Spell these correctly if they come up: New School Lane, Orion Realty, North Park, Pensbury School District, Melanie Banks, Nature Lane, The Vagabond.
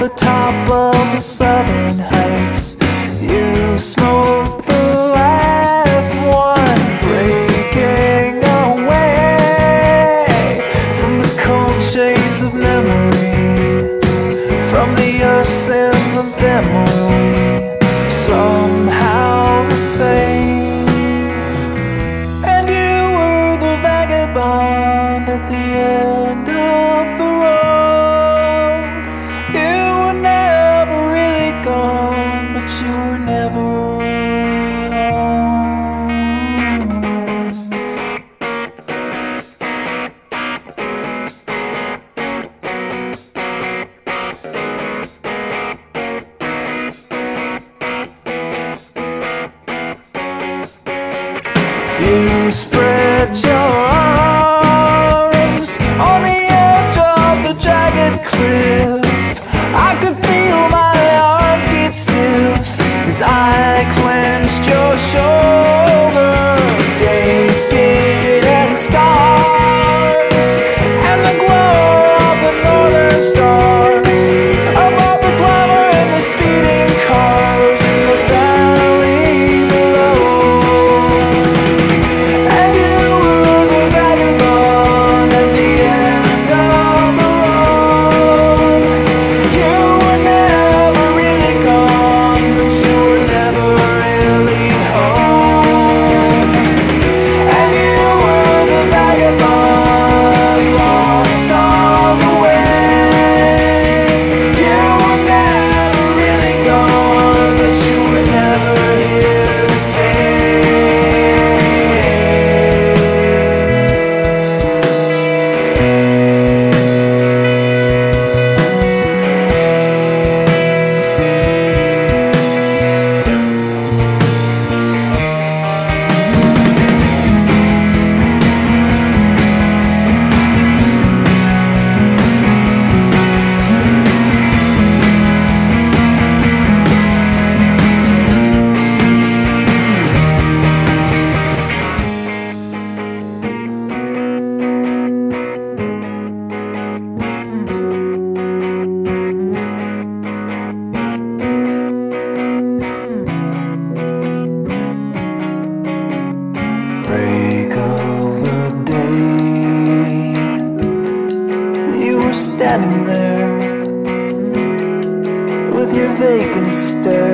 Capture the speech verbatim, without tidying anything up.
the top of the southern heights. You smoke the last one, breaking away from the cold shades of memory, from the us and the memory, somehow the same. And you were the vagabond at the end of the road. You were never really gone, but you were never really home. You spread your arms on the edge of the jagged cliff. I could feel my arms get stiff as I clenched your shoulders. Days skid and scars, and the glow of the northern star, above the glamour and the speeding cars in the valley below. And you were the vagabond at the end of the road. You were never really gone, but you were never really home. And you were the vagabond, lost all the way. You were never really gone, but you were never here to stay. Break of the day, you were standing there with your vacant stare.